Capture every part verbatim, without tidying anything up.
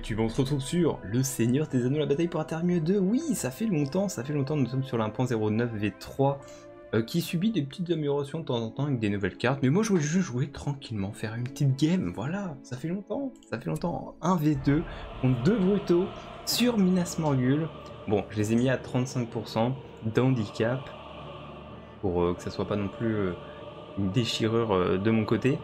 YouTube, on se retrouve sur Le Seigneur des Anneaux, la bataille pour la Terre du Milieu deux. Oui, ça fait longtemps, ça fait longtemps, nous sommes sur la un point zéro neuf V trois euh, qui subit des petites améliorations de temps en temps avec des nouvelles cartes. Mais moi je voulais juste jouer tranquillement, faire une petite game, voilà, ça fait longtemps, ça fait longtemps. un V deux contre deux brutaux sur Minas Morgul. Bon, je les ai mis à trente-cinq pour cent d'handicap pour euh, que ça soit pas non plus euh, une déchirure euh, de mon côté.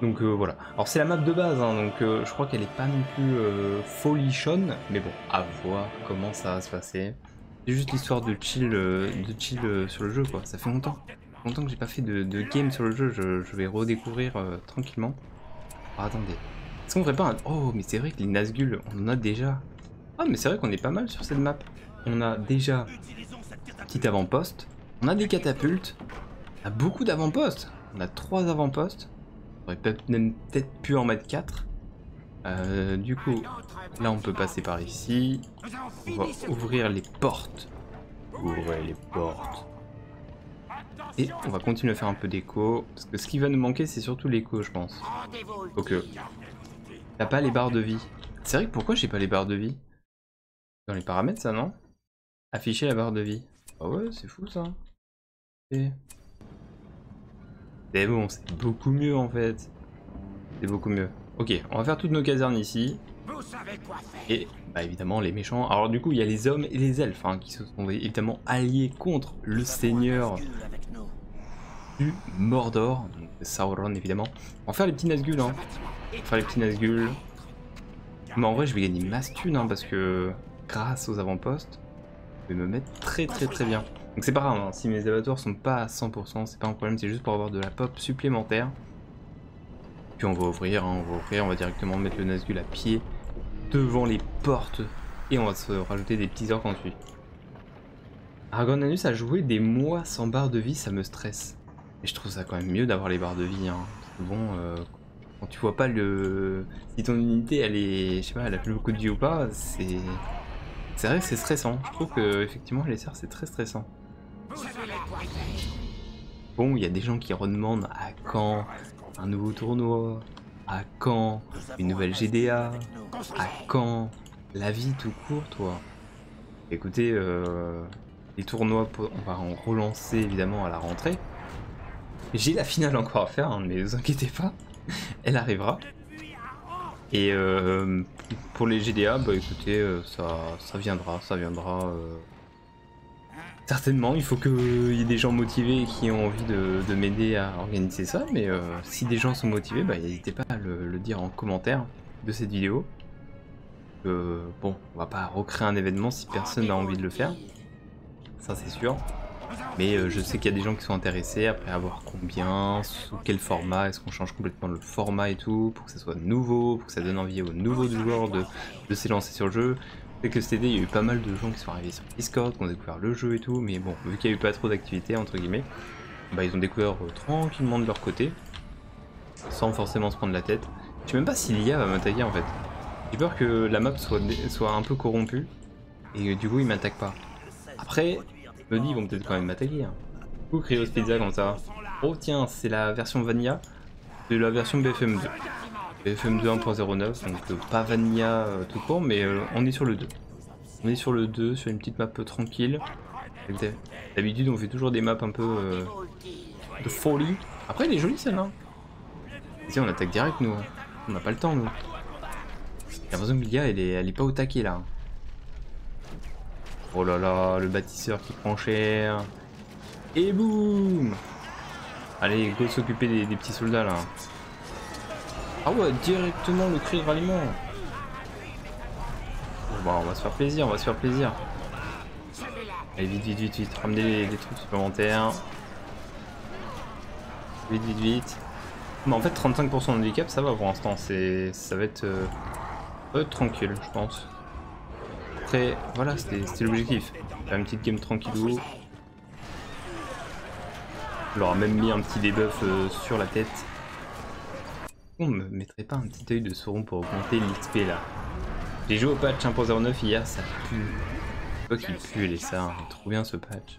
Donc euh, voilà. Alors c'est la map de base, hein, donc euh, je crois qu'elle est pas non plus euh, folichonne, mais bon, à voir comment ça va se passer. C'est juste l'histoire de chill, euh, de chill euh, sur le jeu, quoi. Ça fait longtemps, longtemps que j'ai pas fait de, de game sur le jeu. Je, je vais redécouvrir euh, tranquillement. Ah, attendez, est-ce qu'on ferait pas un... Oh, mais c'est vrai que les Nazgûl, on en a déjà. Ah, mais c'est vrai qu'on est pas mal sur cette map. On a déjà un petit avant-poste. On a des catapultes. On a beaucoup d'avant-postes. On a trois avant-postes. On aurait peut-être pu en mettre quatre. Euh, du coup, là on peut passer par ici. On va ouvrir les portes. Ouvrez les portes. Et on va continuer à faire un peu d'écho. Parce que ce qui va nous manquer, c'est surtout l'écho, je pense. Ok. T'as pas les barres de vie. C'est vrai que pourquoi j'ai pas les barres de vie? Dans les paramètres, ça, non? Afficher la barre de vie. Ah ouais, c'est fou ça. Et... c'est bon, c'est beaucoup mieux en fait. C'est beaucoup mieux. Ok, on va faire toutes nos casernes ici. Et bah évidemment les méchants. Alors du coup il y a les hommes et les elfes hein, qui se sont évidemment alliés contre le seigneur du Mordor. Donc Sauron évidemment. On va faire les petits Nazgûl. Hein. On va faire les petits Nazgûl. Mais en vrai je vais gagner masse thune hein, parce que grâce aux avant-postes, je vais me mettre très très très bien. Donc c'est pas grave, hein. Si mes abattoirs sont pas à cent pour cent, c'est pas un problème, c'est juste pour avoir de la pop supplémentaire. Puis on va ouvrir, hein, on va ouvrir, on va directement mettre le Nazgûl à pied devant les portes. Et on va se rajouter des petits orques ensuite. Argonanus a joué des mois sans barre de vie, ça me stresse. Et je trouve ça quand même mieux d'avoir les barres de vie. Hein. Bon, euh, quand tu vois pas le... si ton unité elle est... je sais pas, elle a plus beaucoup de vie ou pas, c'est... c'est vrai que c'est stressant. Je trouve que effectivement les sœurs c'est très stressant. Bon, il y a des gens qui redemandent à quand un nouveau tournoi, à quand une nouvelle G D A, à quand la vie tout court, toi. Écoutez, euh, les tournois, on va en relancer évidemment à la rentrée. J'ai la finale encore à faire, hein, mais ne vous inquiétez pas, elle arrivera. Et euh, pour les G D A, bah écoutez, ça, ça viendra, ça viendra... Euh... certainement, il faut qu'il y ait des gens motivés qui ont envie de, de m'aider à organiser ça, mais euh, si des gens sont motivés, bah, n'hésitez pas à le, le dire en commentaire de cette vidéo. Euh, bon, on va pas recréer un événement si personne n'a envie de le faire, ça c'est sûr. Mais euh, je sais qu'il y a des gens qui sont intéressés, après avoir combien, sous quel format, est-ce qu'on change complètement le format et tout, pour que ça soit nouveau, pour que ça donne envie aux nouveaux joueurs de, de s'élancer sur le jeu. C'est que cet été, il y a eu pas mal de gens qui sont arrivés sur Discord, qui ont découvert le jeu et tout, mais bon, vu qu'il n'y a eu pas trop d'activité, entre guillemets, bah ils ont découvert euh, tranquillement de leur côté, sans forcément se prendre la tête. Je sais même pas si l'I A va m'attaquer en fait. J'ai peur que la map soit, soit un peu corrompue, et du coup ils m'attaquent pas. Après, je me dis, ils vont peut-être quand même m'attaquer. Hein. Du coup, Cryos Pizza comme ça. Oh tiens, c'est la version Vanilla de la version B F M deux. B F M deux un point zéro neuf, donc euh, pas Vanilla euh, tout court, mais euh, on est sur le deux. On est sur le deux, sur une petite map tranquille. D'habitude on fait toujours des maps un peu euh, de folie. Après elle est jolie celle-là. Si on attaque direct nous, hein. On n'a pas le temps nous. J'ai l'impression que l'I A elle est, elle est pas au taquet là. Oh là là, le bâtisseur qui prend cher. Et boum! Allez, go s'occuper des, des petits soldats là. Ah ouais, directement le cri de ralliement. Bon, on va se faire plaisir, on va se faire plaisir. Allez, vite, vite, vite, vite, ramenez les, les troupes supplémentaires. Vite, vite, vite. Mais en fait, trente-cinq pour cent de handicap, ça va pour l'instant. Ça va être euh, euh, tranquille, je pense. Après, voilà, c'était l'objectif. Faire une petite game tranquillou. On leur a même mis un petit debuff euh, sur la tête. On me mettrait pas un petit œil de Sauron pour augmenter l'X P là. J'ai joué au patch un point zéro neuf hier, ça pue. Je vois qu'il pue les ça, hein. Trop bien ce patch.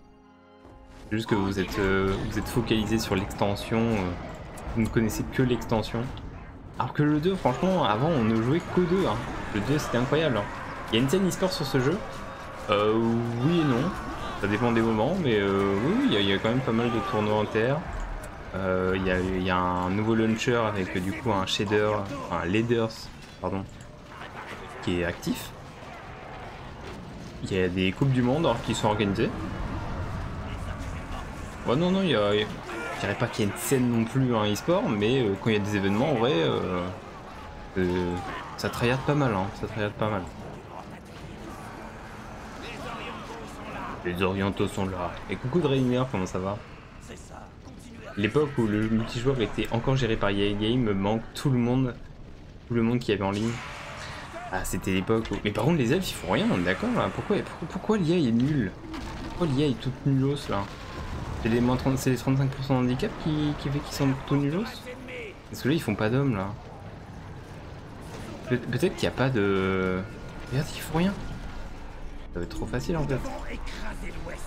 C'est juste que vous êtes, euh, vous êtes focalisé sur l'extension, euh, vous ne connaissez que l'extension. Alors que le deux, franchement, avant on ne jouait qu'au deux. Hein. Le deux c'était incroyable. Il y a une scène e-sport sur ce jeu. Euh, oui et non. Ça dépend des moments, mais euh, oui, il y, y a quand même pas mal de tournois en terre. Il euh, y, y a un nouveau launcher avec du coup un shader, enfin leaders, pardon, qui est actif. Il y a des coupes du monde qui sont organisées. Ouais, non, non, il y a... Je dirais pas qu'il y a une scène non plus en hein, e-sport, mais euh, quand il y a des événements, en vrai, euh, euh, ça tryhard pas mal, hein, ça tryhard pas mal. Les orientaux sont là. Et coucou de Rainer, comment ça va? L'époque où le multijoueur était encore géré par E A Game me manque tout le monde, tout le monde qu'il y avait en ligne. Ah, c'était l'époque où... Mais par contre, les elfes, ils font rien, on est d'accord là. Pourquoi, pourquoi, pourquoi l'I A est nulle? Pourquoi l'I A est toute nulos là? C'est les, les trente-cinq pour cent d'handicap qui, qui fait qu'ils sont tout nulos? Parce que là, ils font pas d'hommes là. Pe Peut-être qu'il n'y a pas de... Regarde, ils font rien. Ça va être trop facile en fait.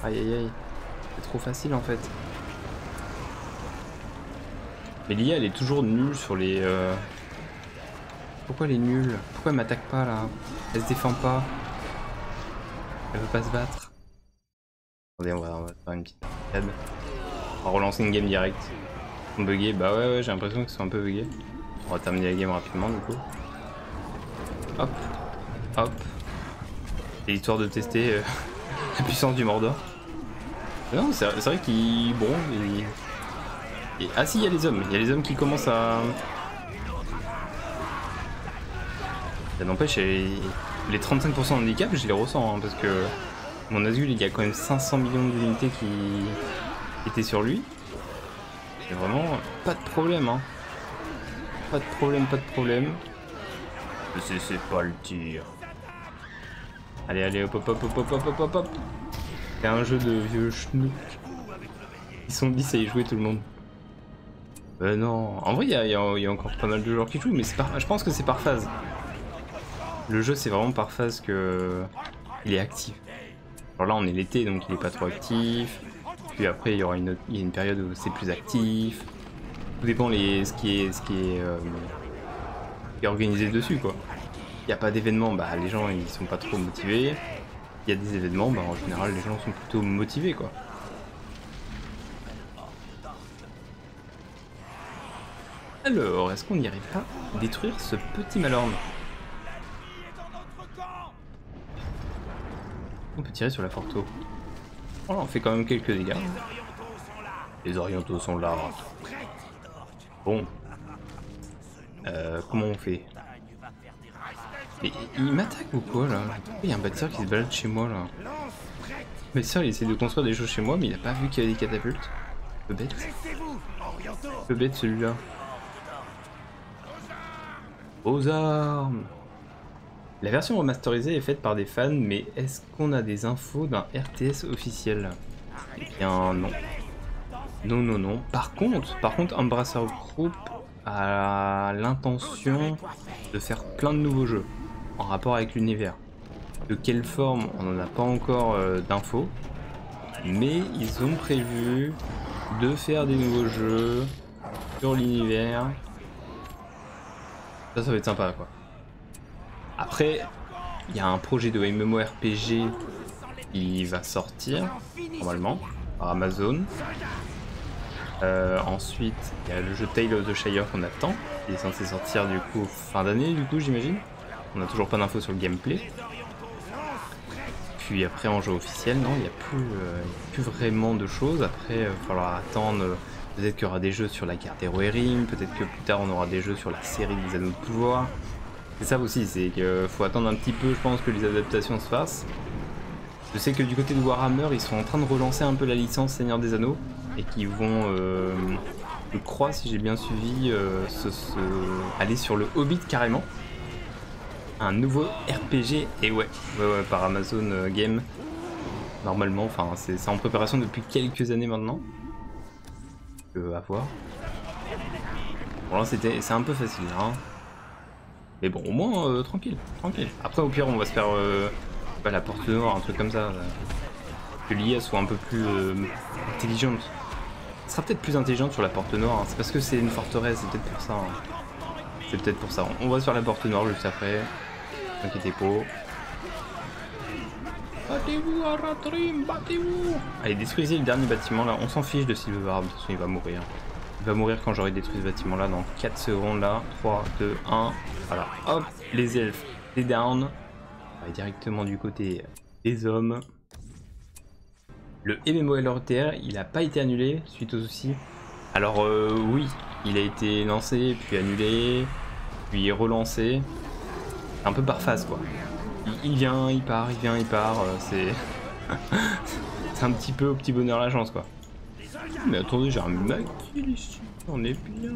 Aïe aïe aïe. C'est trop facile en fait. Mais l'I A elle est toujours nulle sur les... Euh... Pourquoi elle est nulle? Pourquoi elle m'attaque pas là? Elle se défend pas. Elle veut pas se battre. Attendez, on va, on va faire une petite parade. On va relancer une game directe. Ils sont buggés, bah ouais ouais j'ai l'impression qu'ils sont un peu buggés. On va terminer la game rapidement du coup. Hop. Hop. C'est l'histoire de tester euh, la puissance du Mordor. Mais non, c'est vrai qu'ils... Bon, et, et, ah si, il y a les hommes. Il y a les hommes qui commencent à... Ça n'empêche, les, les trente-cinq pour cent handicap, je les ressens. Hein, parce que mon Nazgûl, il y a quand même cinq cents millions d'unités qui étaient sur lui. C'est vraiment pas de problème. Hein. Pas de problème, pas de problème. C'est pas le tir. Allez, allez, hop, hop, hop, hop, hop, hop, hop, hop. C'est un jeu de vieux schnook. Ils sont bis à y jouer tout le monde. Ben non. En vrai, il y, y, y a encore pas mal de joueurs qui jouent, mais par... je pense que c'est par phase. Le jeu, c'est vraiment par phase que il est actif. Alors là, on est l'été, donc il est pas trop actif. Puis après, il y aura une, autre... y a une période où c'est plus actif. Tout dépend les... ce qui est, ce qui est, euh... ce qui est organisé dessus, quoi. Il n'y a pas d'événements, bah les gens ils sont pas trop motivés. Il y a des événements, bah en général les gens sont plutôt motivés quoi. Alors, est-ce qu'on n'irait pas détruire ce petit malorme? On peut tirer sur la forteau. Oh, on fait quand même quelques dégâts. Les orientaux sont là. Bon. Euh, comment on fait? Mais il m'attaque ou quoi là? Il y a un bâtisseur qui se balade chez moi là. Le bâtisseur il essaie de construire des choses chez moi mais il a pas vu qu'il y avait des catapultes. Le bête. Le bête celui-là. Aux armes! La version remasterisée est faite par des fans, mais est-ce qu'on a des infos d'un R T S officiel? Eh bien non. Non non non. Par contre, par contre Embracer Group a l'intention de faire plein de nouveaux jeux. En rapport avec l'univers. De quelle forme, on n'en a pas encore euh, d'infos, mais ils ont prévu de faire des nouveaux jeux sur l'univers. Ça, ça va être sympa quoi. Après, il y a un projet de MMORPG qui va sortir normalement par Amazon. Euh, ensuite, il y a le jeu Tales of the Shire qu'on attend. Il est censé sortir du coup fin d'année, du coup j'imagine. On n'a toujours pas d'infos sur le gameplay. Puis après en jeu officiel, non, il n'y a plus, euh, plus vraiment de choses. Après, il euh, va falloir attendre. Euh, peut-être qu'il y aura des jeux sur la carte Heroerim. Peut-être que plus tard on aura des jeux sur la série des Anneaux de Pouvoir. C'est ça aussi, c'est qu'il faut attendre un petit peu, je pense, que les adaptations se fassent. Je sais que du côté de Warhammer, ils sont en train de relancer un peu la licence Seigneur des Anneaux. Et qui vont, euh, je crois, si j'ai bien suivi, euh, se, se... aller sur le Hobbit carrément. Un nouveau R P G, et ouais, ouais, ouais par Amazon Game, normalement, enfin c'est en préparation depuis quelques années maintenant, euh, à voir. Bon là c'était, c'est un peu facile, hein. Mais bon au moins euh, tranquille, tranquille. Après au pire on va se faire euh, bah, la porte noire, un truc comme ça, là. Que l'I A soit un peu plus euh, intelligente. Elle sera peut-être plus intelligente sur la porte noire, hein. C'est parce que c'est une forteresse, c'est peut-être pour ça. Hein. C'est peut-être pour ça. On va sur la porte nord juste après. T'inquiétez pas. Battez-vous, Aratrim, battez-vous. Allez, détruisez le dernier bâtiment là. On s'en fiche de s'il veut barbe, de toute façon il va mourir. Il va mourir quand j'aurai détruit ce bâtiment là dans quatre secondes là. trois, deux, un. Voilà, hop, les elfes, c'est down. On va directement du côté des hommes. Le MMORPG, il n'a pas été annulé suite aux soucis. Alors euh, oui, il a été lancé, puis annulé, puis relancé. Un peu par phase quoi. Il, il vient, il part, il vient, il part. Euh, c'est c'est un petit peu au petit bonheur la chance quoi. Mais attendez, j'ai un maquille ici. On est bien.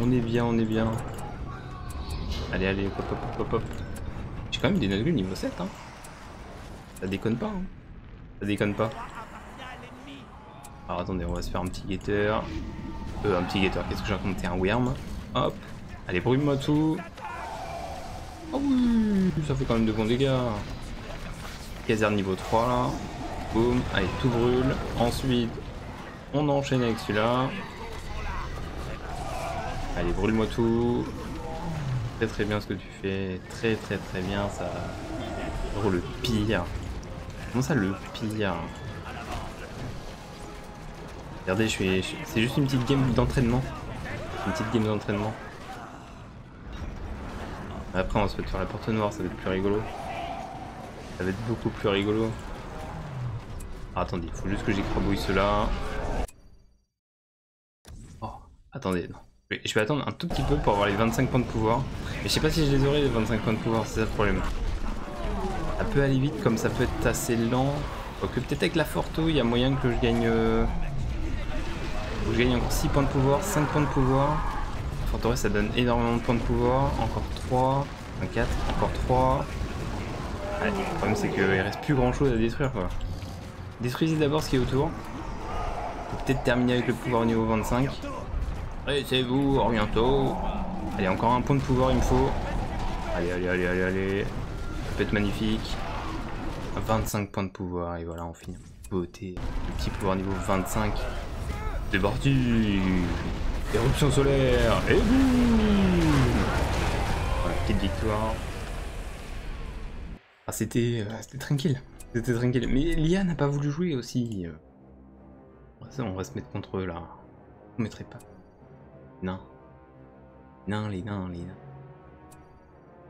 On est bien, on est bien. Allez, allez, hop, hop, hop, hop. J'ai quand même des Nazgûl niveau sept. Hein. Ça déconne pas. Hein. Ça déconne pas. Alors attendez, on va se faire un petit guetteur. Euh, un petit guetteur, qu'est-ce que j'ai raconté? Un worm. Hop. Allez, brûle-moi tout. Oh oui, ça fait quand même de bons dégâts. Caserne niveau trois là. Boum. Allez, tout brûle. Ensuite, on enchaîne avec celui-là. Allez, brûle-moi tout. Très très bien ce que tu fais. Très très très bien ça. Oh le pire. Comment ça le pire? Regardez, je suis. Je... C'est juste une petite game d'entraînement. Une petite game d'entraînement. Après, on se fait sur la porte noire, ça va être plus rigolo. Ça va être beaucoup plus rigolo. Ah, attendez, il faut juste que j'écrabouille cela. Oh, attendez, non. Je vais attendre un tout petit peu pour avoir les vingt-cinq points de pouvoir. Mais je sais pas si je les aurai, les vingt-cinq points de pouvoir, c'est ça le problème. Ça peut aller vite, comme ça peut être assez lent. Quoique, peut-être avec la forto, il y a moyen que je gagne. Euh... Que je gagne encore six points de pouvoir, cinq points de pouvoir. Forteresse, ça donne énormément de points de pouvoir. Encore trois, quatre, encore trois. Allez, le problème c'est qu'il reste plus grand chose à détruire quoi. Détruisez d'abord ce qui est autour. Peut-être terminer avec le pouvoir niveau vingt-cinq. Restez-vous, orientaux. Allez, encore un point de pouvoir il me faut. Allez, allez, allez, allez, allez. Ça peut être magnifique. vingt-cinq points de pouvoir et voilà, on finit. Beauté. Le petit pouvoir niveau vingt-cinq. C'est parti. Éruption solaire et boum. Voilà, petite victoire. Ah, c'était euh, tranquille, c'était tranquille. Mais l'I A n'a pas voulu jouer aussi. Ça, on va se mettre contre eux là. On mettrait pas. Non. Non, les nains, les nains.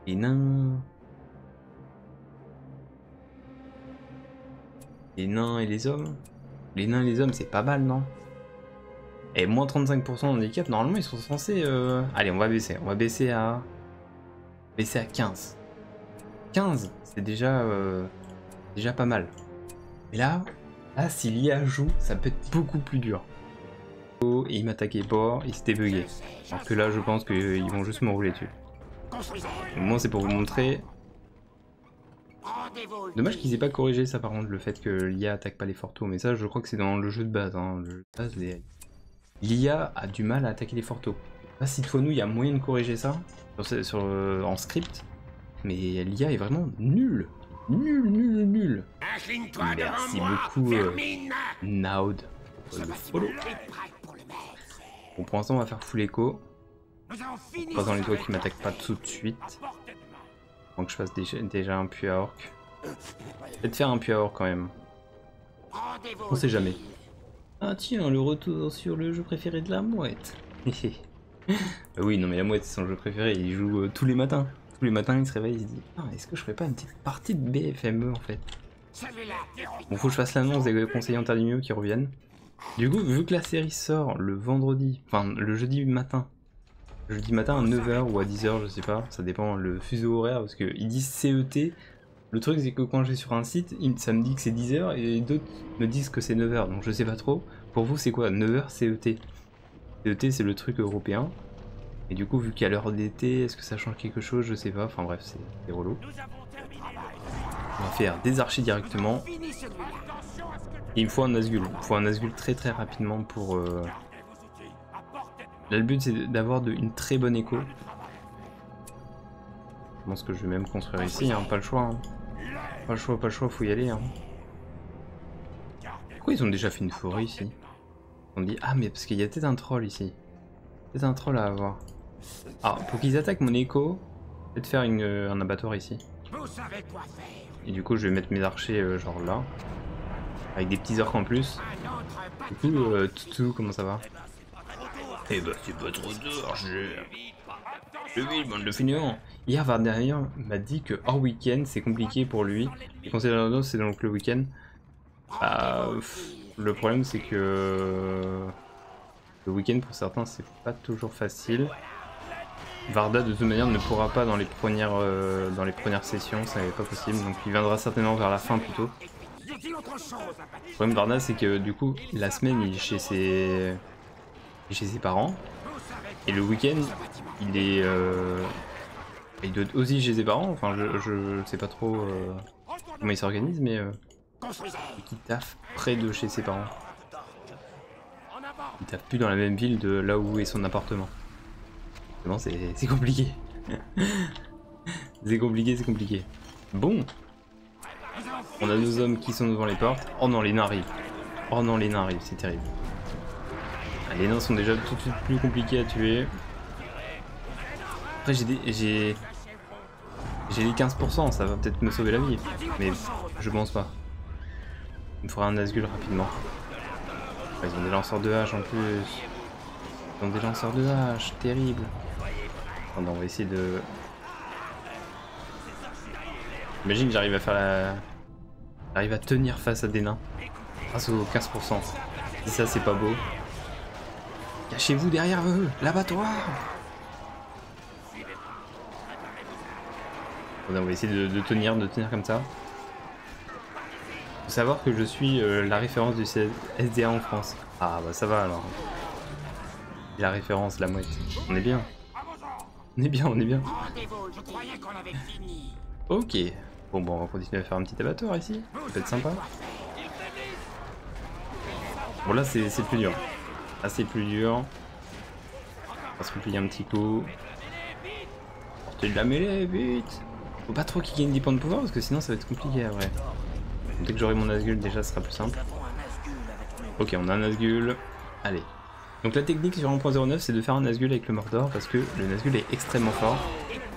Les nains. Les nains et les hommes. Les nains et les hommes, c'est pas mal, non? Et moins trente-cinq pour cent d'handicap, normalement ils sont censés... Euh... Allez, on va baisser, on va baisser à... Baisser à quinze. quinze, c'est déjà... Euh... Déjà pas mal. Mais là, là si l'I A joue, ça peut être beaucoup plus dur. Oh, et il m'attaquait pas, il s'était bugué. Alors que là, je pense qu'ils vont juste m'enrouler dessus. Au moins, c'est pour vous montrer. Dommage qu'ils aient pas corrigé ça par contre, le fait que l'I A attaque pas les forteaux. Mais ça, je crois que c'est dans le jeu de base, hein. Le jeu de base, les... L'I A a du mal à attaquer les forteaux. Là, cette fois, nous, il y a moyen de corriger ça sur, sur, euh, en script. Mais l'I A est vraiment nulle. Nul, nul, nul. Merci beaucoup, euh, Naud. Bon, pour l'instant, on va faire full écho. En croisant les doigts qui m'attaquent pas tout de suite. Avant que je fasse déjà, déjà un puits à orc. Peut-être faire un puits à orc quand même. On sait jamais. Ah tiens, le retour sur le jeu préféré de la mouette. Oui, non mais la mouette c'est son jeu préféré, il joue euh, tous les matins. Tous les matins il se réveille, il se dit ah, est-ce que je ferais pas une petite partie de B F M E en fait? Bon, faut que je fasse l'annonce des conseillers interlignaux qui reviennent. Du coup, vu que la série sort le vendredi, enfin le jeudi matin, jeudi matin à neuf heures ou à dix heures, je sais pas, ça dépend le fuseau horaire parce qu'ils disent C E T. Le truc c'est que quand je vais sur un site, ça me dit que c'est dix heures et d'autres me disent que c'est neuf heures, donc je sais pas trop. Pour vous c'est quoi neuf heures C E T? C E T c'est le truc européen. Et du coup vu qu'il y a l'heure d'été, est-ce que ça change quelque chose? Je sais pas, enfin bref c'est relou. On va faire des archers directement. Et il me faut un Nazgûl, il me faut un Nazgûl très très rapidement pour... Euh... Là le but c'est d'avoir une très bonne écho. Je pense que je vais même construire ici, hein, pas le choix. Hein. Pas le choix, pas le choix, faut y aller. Hein. Pourquoi ils ont déjà fait une forêt ici? On dit ah mais parce qu'il y a peut-être un troll ici. Peut-être un troll à avoir. Alors, pour qu'ils attaquent mon écho, peut-être faire une, euh, un abattoir ici. Et du coup, je vais mettre mes archers euh, genre là, avec des petits orques en plus. Du coup, euh, Toutou, comment ça va? Eh bah, c'est pas trop dur, je... Le vide, bande de fainéants. Hier, Varderien m'a dit que hors week-end, c'est compliqué pour lui. Le conseil d'ordre, c'est donc le week-end. Bah, pff, le problème, c'est que... Le week-end, pour certains, c'est pas toujours facile. Varda, de toute manière, ne pourra pas dans les premières, euh, dans les premières sessions, ça n'est pas possible. Donc, il viendra certainement vers la fin, plutôt. Le problème de Varda, c'est que, du coup, la semaine, il est chez ses... chez ses parents, et le week-end il est euh, il doit aussi chez ses parents, enfin je, je sais pas trop euh, comment il s'organise, mais euh, il taffe près de chez ses parents, il taffe plus dans la même ville de là où est son appartement. Bon, c'est compliqué. c'est compliqué c'est compliqué bon, on a nos hommes qui sont devant les portes. Oh non, les nains arrivent, oh non les nains arrivent, c'est terrible. Les nains sont déjà tout de suite plus compliqués à tuer. Après, j'ai des... j'ai les quinze pour cent, ça va peut-être me sauver la vie. Mais je pense pas. Il me faudra un Nazgûl rapidement. Ils ont des lanceurs de hache en plus. Ils ont des lanceurs de hache, terrible. Attends, on va essayer de... Imagine que j'arrive à faire la... J'arrive à tenir face à des nains. Grâce aux quinze pour cent. Et ça, c'est pas beau. Cachez-vous derrière eux, l'abattoir. On va essayer de, de tenir, de tenir comme ça. Faut savoir que je suis euh, la référence du S D A en France. Ah bah ça va alors. La référence, la mouette. On est bien. On est bien, on est bien. Ok. Bon bon, on va continuer à faire un petit abattoir ici. Ça peut être sympa. Bon là c'est plus dur. Assez plus dur. Parce qu'il y a un petit coup. Portez de la mêlée, vite. Faut pas trop qu'il gagne dix points de pouvoir parce que sinon ça va être compliqué après. Dès que j'aurai mon Nazgûl, déjà ce sera plus simple. Ok, on a un Nazgûl. Allez. Donc la technique sur un point zéro neuf, c'est de faire un Nazgûl avec le Mordor parce que le Nazgûl est extrêmement fort.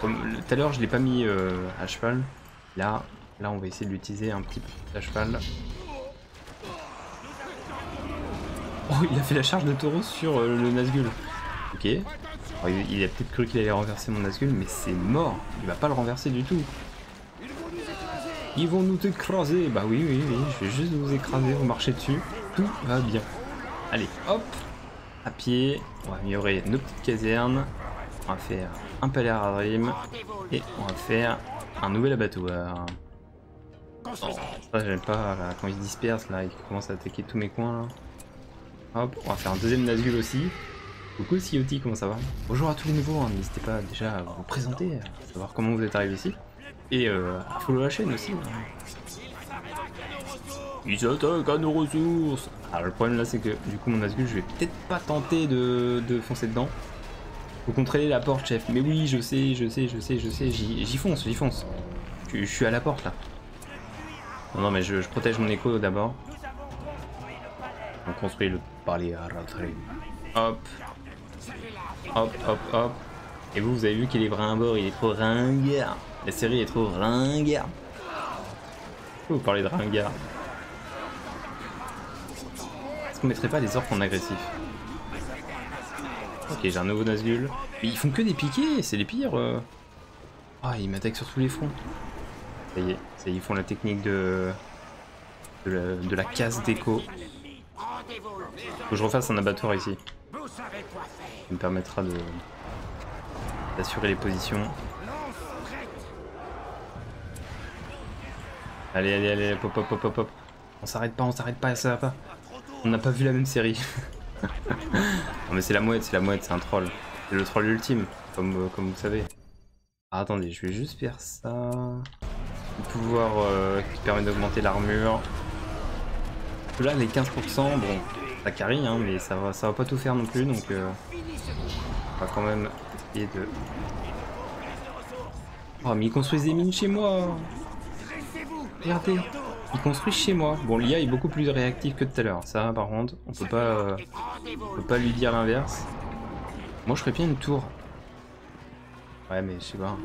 Comme tout à l'heure, je l'ai pas mis euh, à cheval. Là, là, on va essayer de l'utiliser un petit peu à cheval. Oh, il a fait la charge de taureau sur euh, le Nazgûl. Ok. Alors, il, il a peut-être cru qu'il allait renverser mon Nazgûl, mais c'est mort. Il va pas le renverser du tout. Ils vont nous écraser. Bah oui, oui, oui. Je vais juste vous écraser, vous marchez dessus. Tout va bien. Allez, hop. À pied. On va améliorer nos petites casernes. On va faire un palais à Dream. Et on va faire un nouvel abattoir. Oh, ça j'aime pas là, quand ils se dispersent là. Ils commencent à attaquer tous mes coins là. Hop, on va faire un deuxième Nazgûl aussi. Coucou Sioti, comment ça va? Bonjour à tous les nouveaux, hein. N'hésitez pas déjà à vous présenter, à savoir comment vous êtes arrivés ici. Et euh, à follow la chaîne aussi. Hein. Ils s'attaquent à nos ressources. Alors le problème là, c'est que du coup mon Nazgûl, je vais peut-être pas tenter de, de foncer dedans. Faut contrôler la porte, chef. Mais oui, je sais, je sais, je sais, je sais, j'y fonce, j'y fonce. Je, je suis à la porte là. Non, non, mais je, je protège mon écho d'abord. On construit le palais à rattraper. Hop. Hop, hop, hop. Et vous, vous avez vu qu'il est brimbor, il est trop ringard. La série est trop ringard. Vous parlez de ringard. Est-ce qu'on mettrait pas les orques en agressif? Ok, j'ai un nouveau Nazgûl. Mais ils font que des piquets, c'est les pires. Ah, ils m'attaquent sur tous les fronts. Ça y est, ça y est, ils font la technique de, de, la, de la casse d'écho. Faut que je refasse un abattoir ici. Ça me permettra de d'assurer les positions. Allez, allez, allez, hop, hop, hop, hop, hop. On s'arrête pas, on s'arrête pas, ça va pas. On n'a pas vu la même série. Non mais c'est la mouette, c'est la mouette, c'est un troll. C'est le troll ultime, comme, comme vous savez. Ah, attendez, je vais juste faire ça. Le pouvoir euh, qui permet d'augmenter l'armure. Là les quinze pour cent, bon ça carry hein, mais ça va ça va pas tout faire non plus, donc euh, on va quand même essayer de... Oh mais ils construisent des mines chez moi. Regardez, ils construisent chez moi. Bon, l'I A est beaucoup plus réactive que tout à l'heure, ça par contre on peut pas euh, on peut pas lui dire l'inverse. Moi je ferais bien une tour Ouais, mais je sais pas.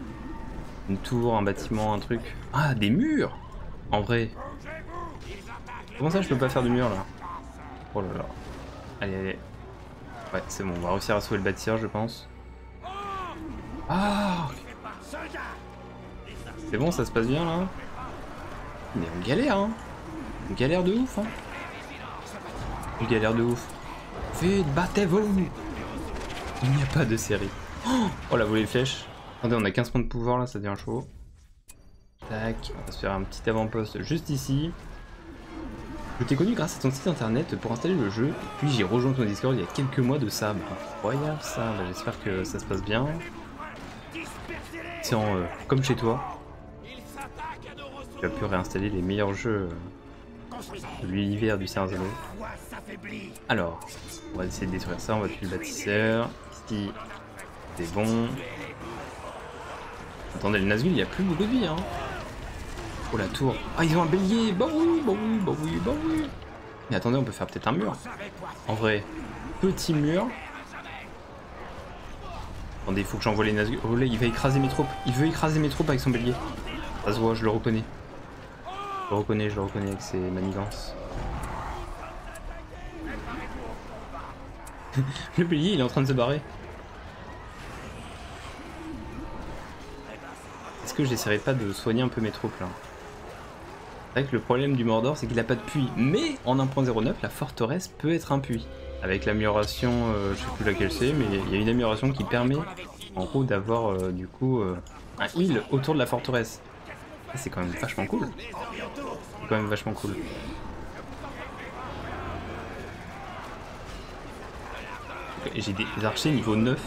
Une tour, un bâtiment, un truc. Ah, des murs. En vrai. Comment ça, je peux pas faire de mur là? Oh là là. Allez, allez. Ouais, c'est bon, on va réussir à sauver le bâtisseur, je pense. Ah! C'est bon, ça se passe bien là? Mais on galère, hein! On galère de ouf, hein! On galère de ouf. Vite, battez-vous! Il n'y a pas de série. Oh, oh la volée de flèches. Attendez, on a quinze points de pouvoir là, ça devient chaud. Tac, on va se faire un petit avant-poste juste ici. Je t'ai connu grâce à ton site internet pour installer le jeu, puis j'ai rejoint ton Discord il y a quelques mois de ça. Incroyable ça, bah, j'espère que ça se passe bien. C'est en, euh, comme chez toi. Tu as pu réinstaller les meilleurs jeux de l'univers du Seigneur des Anneaux. Alors, on va essayer de détruire ça, on va tuer le bâtisseur. Ici, c'est bon. Attendez, le Nazgûl, il n'y a plus beaucoup de vie, hein. Oh la tour. Ah, ils ont un bélier. Bah oui, bah oui, bah oui, bah oui. Mais attendez, on peut faire peut-être un mur. En vrai, petit mur. Attendez, il faut que j'envoie les Nazgûl. Oh là, il va écraser mes troupes. Il veut écraser mes troupes avec son bélier. Ça se voit, je le reconnais. Je le reconnais, je le reconnais avec ses manigances. Le bélier, il est en train de se barrer. Est-ce que j'essaierai pas de soigner un peu mes troupes là? C'est vrai que le problème du Mordor, c'est qu'il n'a pas de puits. Mais en un point zéro neuf, la forteresse peut être un puits. Avec l'amélioration, euh, je sais plus laquelle c'est, mais il y a une amélioration qui permet en gros d'avoir euh, du coup euh, un île autour de la forteresse. C'est quand même vachement cool. C'est quand même vachement cool. J'ai des archers niveau neuf.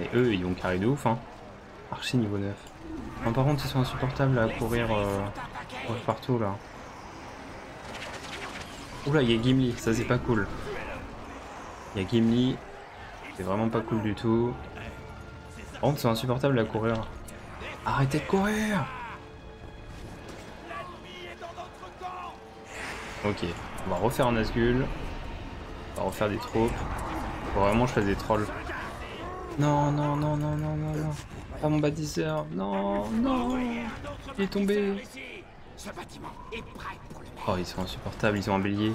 Et eux, ils ont carré de ouf, hein. Archers niveau neuf. Enfin, par contre, ils sont insupportables à courir, euh, courir partout là. Oula, il y a Gimli, ça c'est pas cool. Il y a Gimli, c'est vraiment pas cool du tout. Par contre, ils sont insupportables à courir. Arrêtez de courir! Ok, on va refaire un Nazgûl. On va refaire des troupes. Faut vraiment que je fasse des trolls. Non, non, non, non, non, non, non. Pas mon bâtisseur. Non, non. Il est tombé. Oh, ils sont insupportables, ils ont un bélier.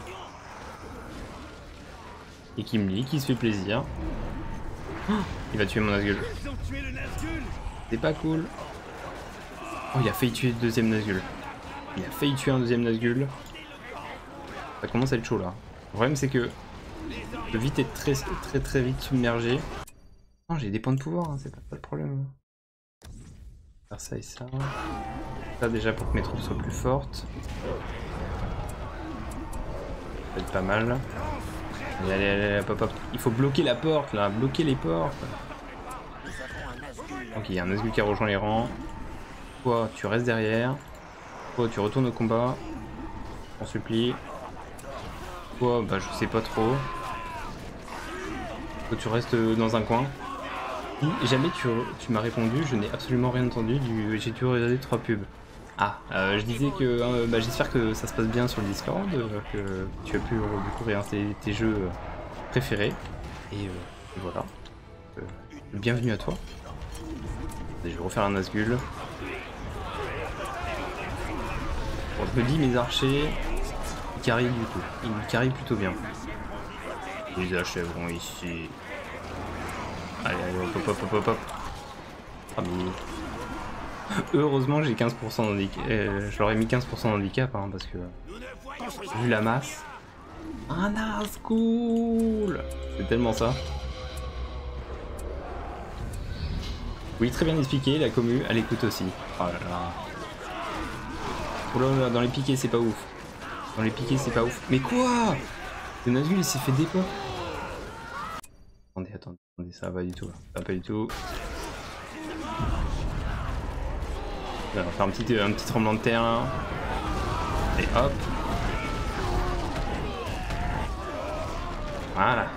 Et Gimli qui se fait plaisir. Oh, il va tuer mon Nazgûl. C'est pas cool. Oh, il a failli tuer le deuxième Nazgûl. Il a failli tuer un deuxième Nazgûl. Ça commence à être chaud là. Le problème, c'est que je peux vite être très très très vite submergé. Non, j'ai des points de pouvoir, hein, c'est pas, pas le problème. Faire ça et ça. Ça déjà pour que mes troupes soient plus fortes. Ça va être pas mal. Allez, allez, allez, hop, hop. Il faut bloquer la porte là, bloquer les portes. Ok, il y a un Nazgûl qui a rejoint les rangs. Toi, tu restes derrière. Toi, tu retournes au combat. On supplie. Toi, bah je sais pas trop. Toi, tu restes dans un coin. Si jamais tu, tu m'as répondu, je n'ai absolument rien entendu, du... j'ai dû regarder trois pubs. Ah, euh, je disais que euh, bah, j'espère que ça se passe bien sur le Discord, euh, que tu as pu euh, découvrir tes, tes jeux euh, préférés. Et euh, voilà. Euh, bienvenue à toi. Et je vais refaire un Nazgûl. Bon, je me dis mes archers, ils carrient du coup, ils carrient plutôt bien. Ils achèveront ici. Allez, allez, hop, hop, hop, hop, hop. Ah, mais... Heureusement, j'ai quinze pour cent d'handicap. Euh, je leur ai mis quinze pour cent d'handicap, hein, parce que... Vu la masse... Un Nazgûl. C'est tellement ça. Oui, très bien expliqué, la commu, elle écoute aussi. Oh là là. Oh là là, dans les piquets, c'est pas ouf. Dans les piquets, c'est pas ouf. Mais quoi? Le Nazgûl, il s'est fait dépôt. Attendez, attendez. Ça va pas du tout là, ça va pas du tout. Alors, on va faire un petit, un petit tremblement de terre. Hein. Et hop. Voilà.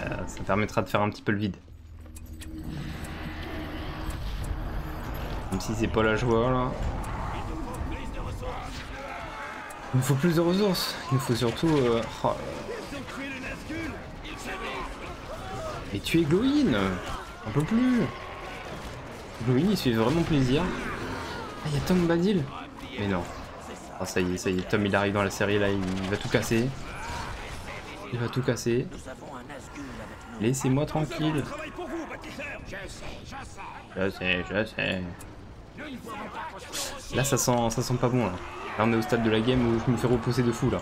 Euh, ça permettra de faire un petit peu le vide. Même si c'est pas la joie là. Il nous faut plus de ressources. Il nous faut surtout... Euh... Oh. Et tuer Éowyn. Un peu plus. Oui, il se fait vraiment plaisir. Ah, il y a Tom Bombadil. Mais non. Ah, ça y est, ça y est. Tom, il arrive dans la série, là. Il va tout casser. Il va tout casser. Laissez-moi tranquille. Je sais, je sais. Là, ça sent, ça sent pas bon, là. Là, on est au stade de la game où je me fais repousser de fou, là.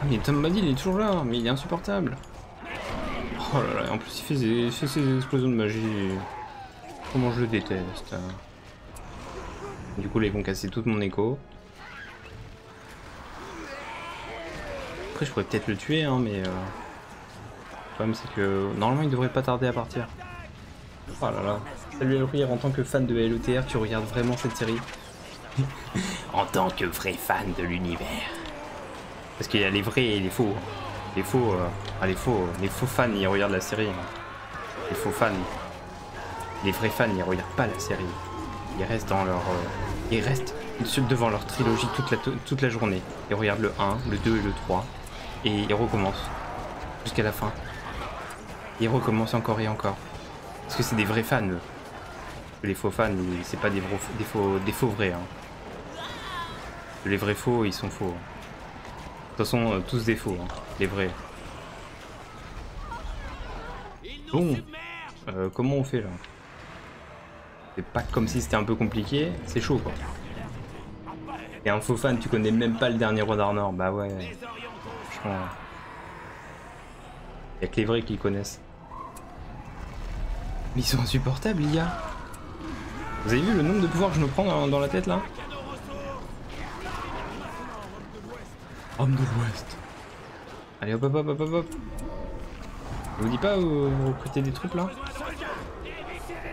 Ah, mais Tom Bombadil, il est toujours là. Mais il est insupportable. Oh là là, en plus, il fait ses, il fait ses explosions de magie. Comment je le déteste. Du coup, là, ils vont casser toute mon écho. Après, je pourrais peut-être le tuer, hein, mais... Euh... Le problème, c'est que... Normalement, il devrait pas tarder à partir. Oh là là. Salut Elroyer, en tant que fan de L O T R, tu regardes vraiment cette série. En tant que vrai fan de l'univers. Parce qu'il y a les vrais et les faux. Les faux... Euh... Ah, les faux... Les faux fans, ils regardent la série. Les faux fans. Les vrais fans, ils regardent pas la série. Ils restent dans leur... Euh, ils restent devant leur trilogie toute la, toute la journée. Ils regardent le un, le deux et le trois. Et ils recommencent. Jusqu'à la fin. Ils recommencent encore et encore. Parce que c'est des vrais fans. Les faux fans, c'est pas des, vrais, des, faux, des faux vrais. Hein. Les vrais faux, ils sont faux. De toute façon, euh, tous des faux. Hein. Les vrais. Bon. Euh, comment on fait là? C'est pas comme si c'était un peu compliqué, c'est chaud quoi. Et un faux fan, tu connais même pas le dernier roi d'Arnor, bah ouais. Franchement. Y'a que les vrais qui connaissent. Mais ils sont insupportables, les gars. Vous avez vu le nombre de pouvoirs que je me prends dans, dans la tête là? Homme de l'Ouest. Allez hop hop hop hop hop. Je vous dis pas, vous, vous recrutez des troupes là?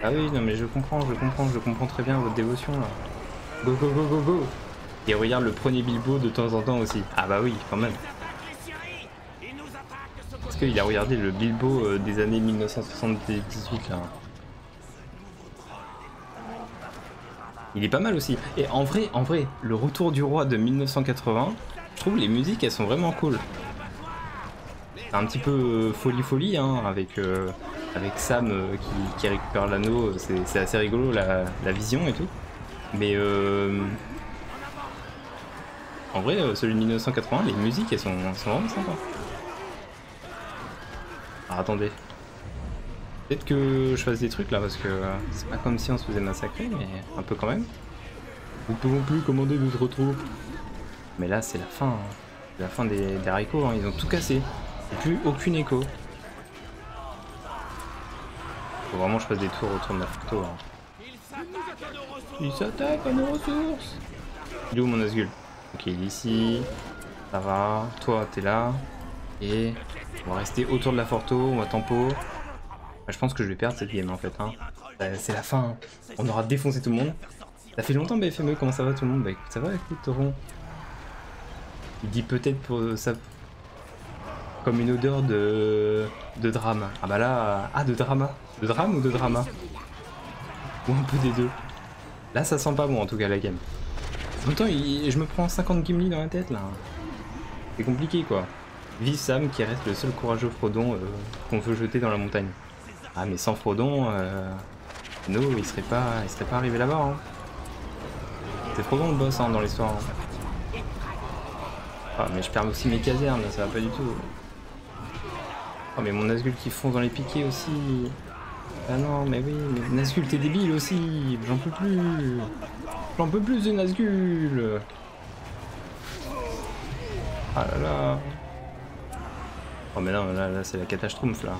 Ah oui, non mais je comprends, je comprends, je comprends très bien votre dévotion là. Go go go go go. Et regarde le premier Bilbo de temps en temps aussi. Ah bah oui, quand même. Est-ce qu'il a regardé le Bilbo euh, des années mille neuf cent soixante-dix-huit là? Il est pas mal aussi. Et en vrai, en vrai, le Retour du Roi de mille neuf cent quatre-vingts, je trouve les musiques elles sont vraiment cool. Un petit peu folie folie hein, avec euh, avec Sam euh, qui, qui récupère l'anneau, c'est assez rigolo la, la vision et tout. Mais euh, en vrai celui de mille neuf cent quatre-vingts, les musiques elles sont, sont vraiment sympas. Alors attendez, peut-être que je fasse des trucs là parce que c'est pas comme si on se faisait massacrer, mais un peu quand même. Nous ne pouvons plus commander d'autres troupes. Mais là c'est la fin, hein. C'est la fin des, des haricots, hein. Ils ont tout cassé. Plus aucune écho. Faut vraiment que je fasse des tours autour de la photo. Hein. Il s'attaque à nos ressources. Il est où mon Nazgûl? Ok, il est ici. Ça va. Toi, t'es là. Et on va rester autour de la photo. On va tempo. Bah, je pense que je vais perdre cette game en fait. Hein. Bah, c'est la fin. Hein. On aura défoncé tout le monde. Ça fait longtemps, B F M E. Comment ça va tout le monde? Bah écoute, ça va, écoute, Tauron. Il dit peut-être pour ça. Comme une odeur de... de drame. Ah bah là... Ah, de drama. De drame ou de drama? Ou un peu des deux. Là, ça sent pas bon, en tout cas, la game. En même temps, il... je me prends cinquante Gimli dans la tête, là. C'est compliqué, quoi. Vive Sam, qui reste le seul courageux Frodon euh, qu'on veut jeter dans la montagne. Ah, mais sans Frodon... Euh... No, il serait pas... il serait pas arrivé là-bas, hein. C'est Frodon, le boss, hein, dans l'histoire. Hein. Ah, mais je perds aussi mes casernes, ça va pas du tout. Oh mais mon Nazgûl qui fonce dans les piquets aussi. Ah non mais oui, mais Nazgûl t'es débile aussi. J'en peux plus. J'en peux plus de Nazgûl. Ah là là. Oh mais non, là, là c'est la catastrophe là.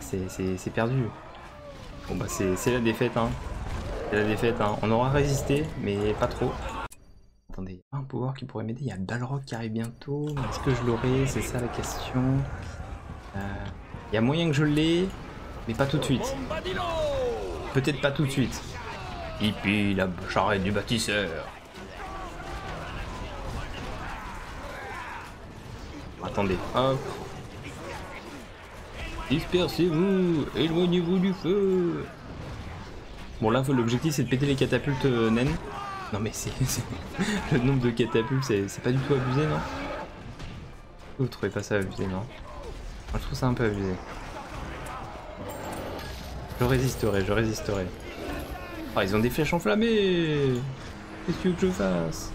C'est perdu. Bon bah c'est la défaite hein. C'est la défaite hein. On aura résisté mais pas trop. Attendez, il y a un pouvoir qui pourrait m'aider. Il y a Balrog qui arrive bientôt. Est-ce que je l'aurai? C'est ça la question. Il euh, y a moyen que je l'ai, mais pas tout de suite. Peut-être pas tout de suite. Et puis la charrette du bâtisseur. Attendez, hop. Dispersez-vous, éloignez-vous du feu. Bon là, l'objectif c'est de péter les catapultes euh, naines. Non mais c'est... Le nombre de catapultes, c'est pas du tout abusé, non? Vous trouvez pas ça abusé, non? Je trouve ça un peu abusé. Je résisterai, je résisterai. Oh, ils ont des flèches enflammées. Qu'est-ce que tu veux que je fasse?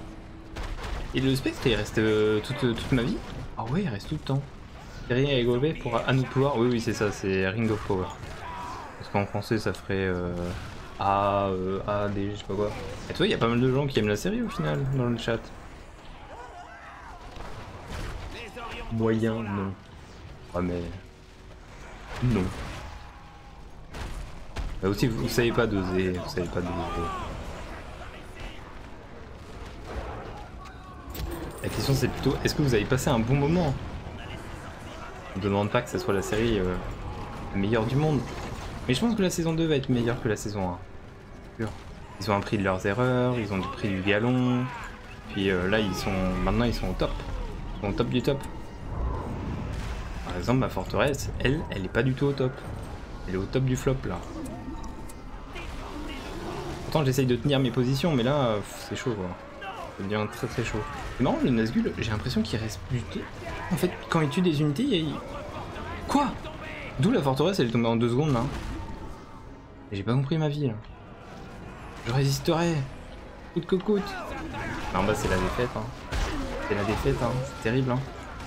Et le spectre, il reste euh, toute, toute ma vie? Ah ouais, il reste tout le temps. Rien à évoluer pour à nous pouvoir. Oui, oui, c'est ça, c'est Ring of Power. Parce qu'en français, ça ferait euh, A, euh, A, D, je sais pas quoi. Et toi, il y a pas mal de gens qui aiment la série au final, dans le chat. Moyen, non. Ah, mais. Non. Là aussi, vous, vous savez pas doser, vous savez pas doser. La question, c'est plutôt, est-ce que vous avez passé un bon moment? Je ne demande pas que ce soit la série euh, la meilleure du monde. Mais je pense que la saison deux va être meilleure que la saison un. Ils ont appris de leurs erreurs, ils ont pris du galon. Puis euh, là, ils sont, maintenant, ils sont au top. Ils sont au top du top. Par exemple, ma forteresse, elle, elle n'est pas du tout au top. Elle est au top du flop, là. Pourtant, j'essaye de tenir mes positions, mais là, c'est chaud, quoi. Ça devient très très chaud. C'est marrant, le Nazgûl, j'ai l'impression qu'il reste buté. En fait, quand il tue des unités, il... Quoi? D'où la forteresse, elle est tombée en deux secondes, là. J'ai pas compris ma vie, là. Je résisterai. Coûte que coûte. En bas, c'est la défaite, hein. C'est la défaite, hein. C'est terrible, hein.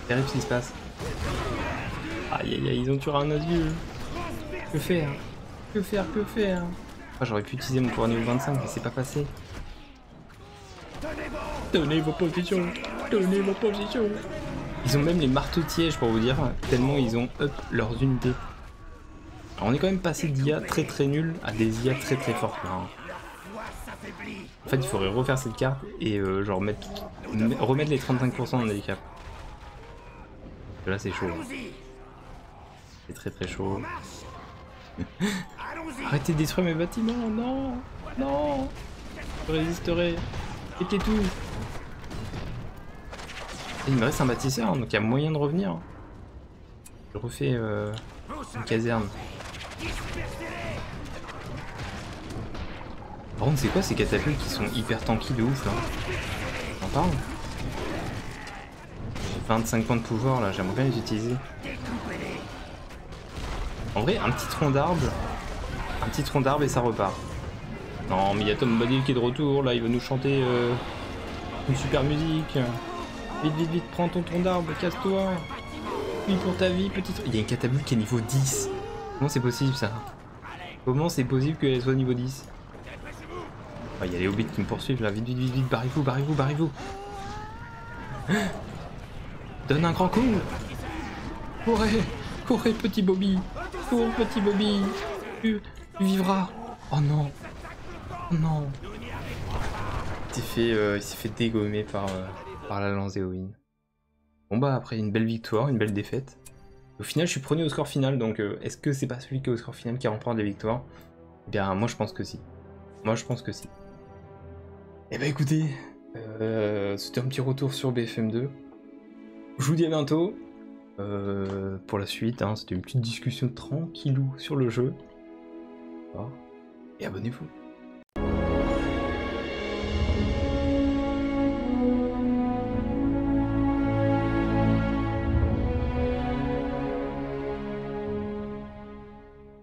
C'est terrible ce qui se passe. Aïe, aïe, aïe, ils ont tué un Nazgûl. Que faire? Que faire? Que faire? Ah, j'aurais pu utiliser mon pouvoir niveau vingt-cinq, mais c'est pas passé. Donnez vos positions, donnez vos positions. Ils ont même les marteaux tièges pour vous dire, tellement ils ont up leurs unités. Alors on est quand même passé d'I A très très nul à des I A très très fortes là. En fait il faudrait refaire cette carte et euh, genre mettre, remettre les trente-cinq pour cent en handicap. Là c'est chaud. C'est très très chaud. Arrêtez de détruire mes bâtiments, non, non. Je résisterai. Et tout. Et il me reste un bâtisseur, donc il y a moyen de revenir. Je refais euh, une caserne. Par contre, c'est quoi ces catapultes qui sont hyper tanky de ouf là? J'en parle. J'ai vingt-cinq points de pouvoir là, j'aimerais bien les utiliser. En vrai, un petit tronc d'arbre. Un petit tronc d'arbre et ça repart. Non mais il y a Tom Bombadil qui est de retour, là il va nous chanter euh, une super musique. Vite vite vite, prends ton tronc d'arbre, casse-toi. Oui pour ta vie, petite... Il y a une catapulte qui est niveau dix. Comment c'est possible ça? Comment c'est possible qu'elle soit niveau dix? Il enfin, y a les hobbits qui me poursuivent là, vite vite vite vite, barrez-vous, barrez-vous, barrez-vous. Donne un grand coup. Courez, courez petit Bobby. Cours petit Bobby. Tu, tu vivras. Oh non. Non. Il s'est fait, euh, fait dégommer par, euh, par la lance d'Éowyn. Bon bah après une belle victoire, une belle défaite. Au final je suis premier au score final, donc euh, est-ce que c'est pas celui qui est au score final qui remporte les victoires? Eh bien moi je pense que si. Moi je pense que si. Eh bah écoutez, euh, c'était un petit retour sur B F M deux. Je vous dis à bientôt euh, pour la suite, hein, c'était une petite discussion tranquillou sur le jeu. Et abonnez-vous.